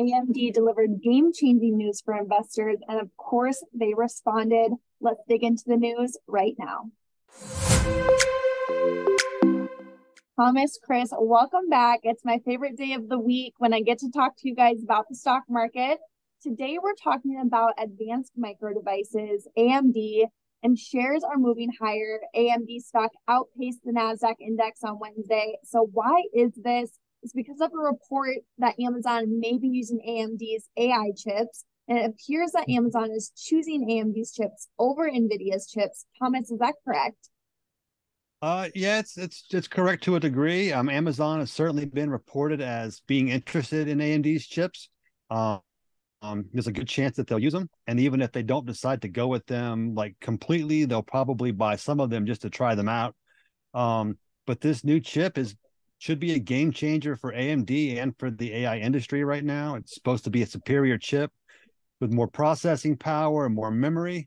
AMD delivered game-changing news for investors, and of course, they responded. Let's dig into the news right now. Thomas, Chris, welcome back. It's my favorite day of the week when I get to talk to you guys about the stock market. Today, we're talking about Advanced Micro Devices, AMD, and shares are moving higher. AMD stock outpaced the NASDAQ index on Wednesday. So why is this? It's because of a report that Amazon may be using AMD's AI chips, and it appears that Amazon is choosing AMD's chips over NVIDIA's chips. Thomas, is that correct? Yeah, it's correct to a degree. Amazon has certainly been reported as being interested in AMD's chips. There's a good chance that they'll use them, and even if they don't decide to go with them like completely, they'll probably buy some of them just to try them out. But this new chip should be a game changer for AMD and for the AI industry right now. It's supposed to be a superior chip with more processing power and more memory.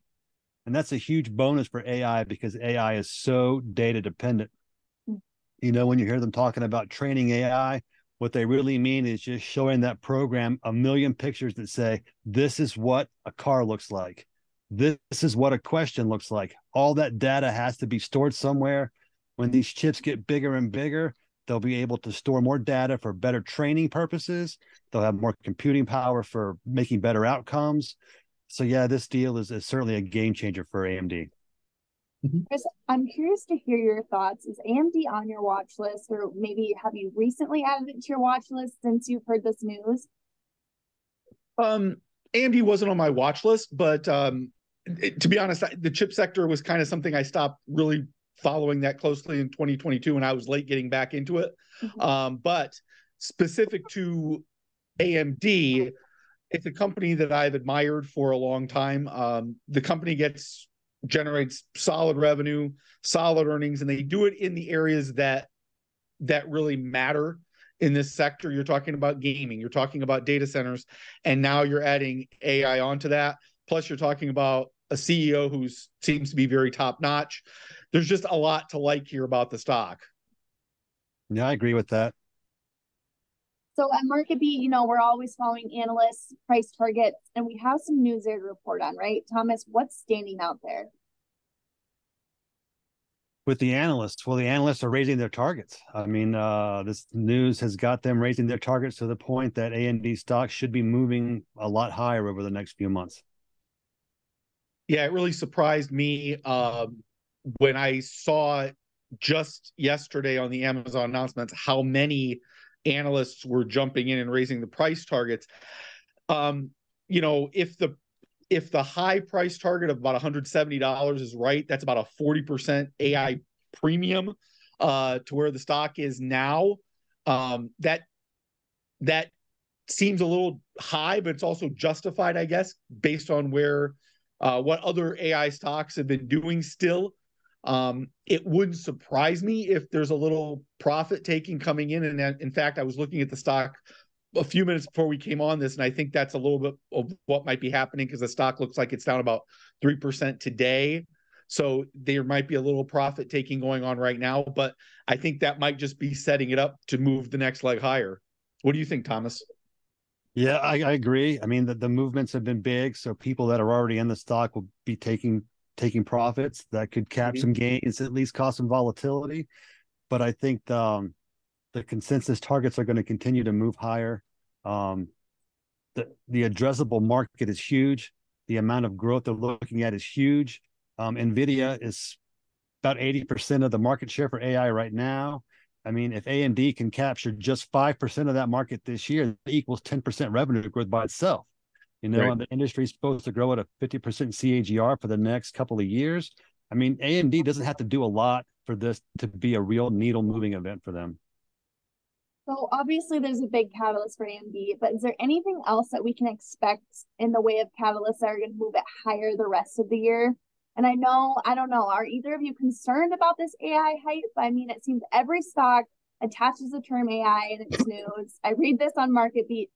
And that's a huge bonus for AI because AI is so data dependent. You know, when you hear them talking about training AI, what they really mean is just showing that program a million pictures that say, this is what a car looks like. This is what a question looks like. All that data has to be stored somewhere. When these chips get bigger and bigger, they'll be able to store more data for better training purposes. They'll have more computing power for making better outcomes. So yeah, this deal is certainly a game changer for AMD. Chris, I'm curious to hear your thoughts. Is AMD on your watch list, or maybe have you recently added it to your watch list since you've heard this news? AMD wasn't on my watch list, but to be honest, the chip sector was kind of something I stopped really following that closely in 2022, and I was late getting back into it. But specific to AMD, it's a company that I've admired for a long time. The company generates solid revenue, solid earnings, and they do it in the areas that really matter in this sector. You're talking about gaming, you're talking about data centers, and now you're adding AI onto that. Plus, you're talking about a CEO who seems to be very top-notch. There's just a lot to like here about the stock. Yeah, I agree with that. So at MarketBeat, you know, we're always following analysts, price targets, and we have some news there to report on, right? Thomas, what's standing out there? With the analysts, well, the analysts are raising their targets. I mean, this news has got them raising their targets to the point that AMD stock should be moving a lot higher over the next few months. Yeah, it really surprised me when I saw just yesterday on the Amazon announcements how many analysts were jumping in and raising the price targets. You know, if the high price target of about $170 is right, that's about a 40% AI premium to where the stock is now. That seems a little high, but it's also justified, I guess, based on where what other AI stocks have been doing still. It wouldn't surprise me if there's a little profit taking coming in. And in fact, I was looking at the stock a few minutes before we came on this, and I think that's a little bit of what might be happening because the stock looks like it's down about 3% today. So there might be a little profit taking going on right now, but I think that might just be setting it up to move the next leg higher. What do you think, Thomas? Yeah, I agree. I mean, the movements have been big, so people that are already in the stock will be taking profits that could cap some gains, at least cause some volatility. But I think the consensus targets are going to continue to move higher. The addressable market is huge. The amount of growth they're looking at is huge. NVIDIA is about 80% of the market share for AI right now. I mean, if AMD can capture just 5% of that market this year, that equals 10% revenue growth by itself. You know, right. The industry is supposed to grow at a 50% CAGR for the next couple of years. I mean, AMD doesn't have to do a lot for this to be a real needle-moving event for them. So obviously there's a big catalyst for AMD, but is there anything else that we can expect in the way of catalysts that are going to move it higher the rest of the year? And I don't know, are either of you concerned about this AI hype? I mean, it seems every stock attaches the term AI in its news. I read this on MarketBeat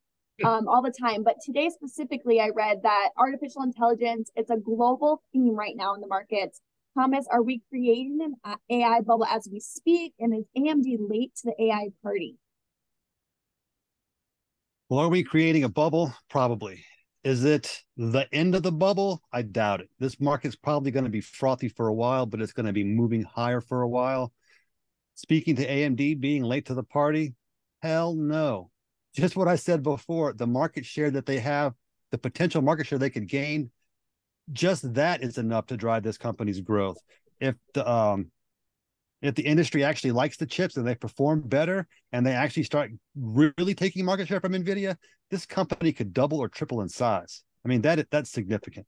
all the time, but today specifically, I read that artificial intelligence, it's a global theme right now in the markets. Thomas, are we creating an AI bubble as we speak? And is AMD late to the AI party? Well, are we creating a bubble? Probably. Is it the end of the bubble? I doubt it. This market's probably going to be frothy for a while, but it's going to be moving higher for a while. Speaking to AMD being late to the party, hell no. Just what I said before, the market share that they have, the potential market share they could gain, just that is enough to drive this company's growth. If the industry actually likes the chips and they perform better and they actually start really taking market share from NVIDIA, this company could double or triple in size. I mean, that's significant.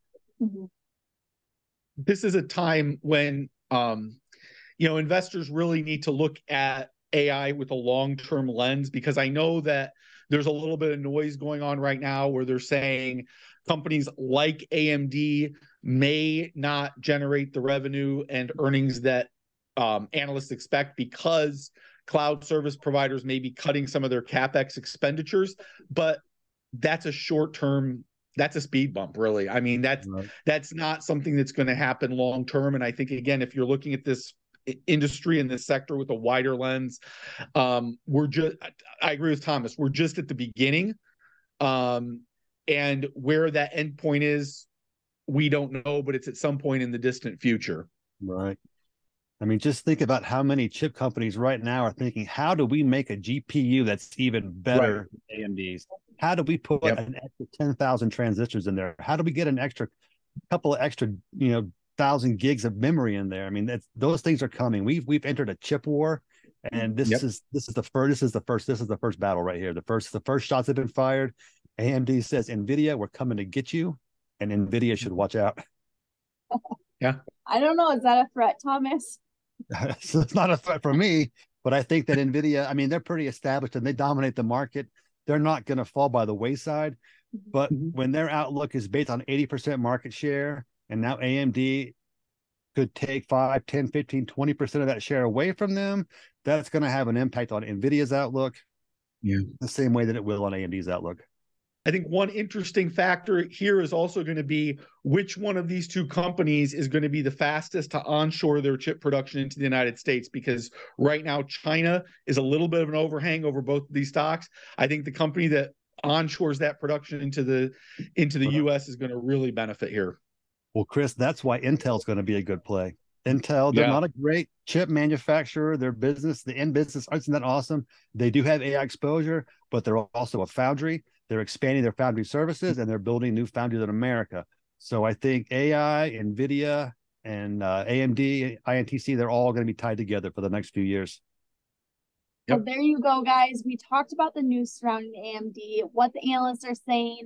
This is a time when, you know, investors really need to look at AI with a long-term lens, because I know that there's a little bit of noise going on right now where they're saying companies like AMD may not generate the revenue and earnings that analysts expect because cloud service providers may be cutting some of their CapEx expenditures, but that's a short-term, that's a speed bump, really. I mean, that's not something that's going to happen long-term. And I think, again, if you're looking at this industry and this sector with a wider lens, I agree with Thomas, we're just at the beginning. And where that end point is, we don't know, but it's at some point in the distant future. Right. I mean, just think about how many chip companies right now are thinking, how do we make a GPU that's even better than AMD's? How do we put an extra 10,000 transistors in there? How do we get an extra couple of extra, you know, 1,000 gigs of memory in there? I mean, that's, those things are coming. We've entered a chip war, and this is the first battle right here. The first shots have been fired. AMD says, NVIDIA, we're coming to get you, and NVIDIA should watch out. Yeah. I don't know. Is that a threat, Thomas? So it's not a threat for me, but I think that NVIDIA, I mean, they're pretty established and they dominate the market. They're not going to fall by the wayside. But when their outlook is based on 80% market share, and now AMD could take 5, 10, 15, 20% of that share away from them, that's going to have an impact on NVIDIA's outlook, the same way that it will on AMD's outlook. I think one interesting factor here is also going to be which one of these two companies is going to be the fastest to onshore their chip production into the United States, because right now China is a little bit of an overhang over both of these stocks. I think the company that onshores that production into the U.S. is going to really benefit here. Well, Chris, that's why Intel's going to be a good play. Intel, they're not a great chip manufacturer. Their business, the end business, isn't that awesome? They do have AI exposure, but they're also a foundry. They're expanding their foundry services, and they're building new foundries in America. So I think AI, NVIDIA, and AMD, INTC, they're all going to be tied together for the next few years. Well, there you go, guys. We talked about the news surrounding AMD, what the analysts are saying.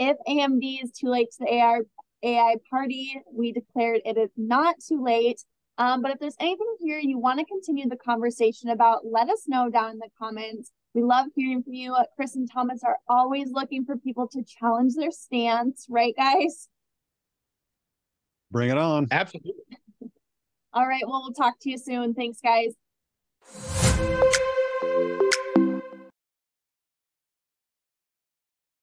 If AMD is too late to the AI party, we declared it is not too late. But if there's anything here you want to continue the conversation about, let us know down in the comments. We love hearing from you. Chris and Thomas are always looking for people to challenge their stance, right, guys? Bring it on. Absolutely. All right. Well, we'll talk to you soon. Thanks, guys.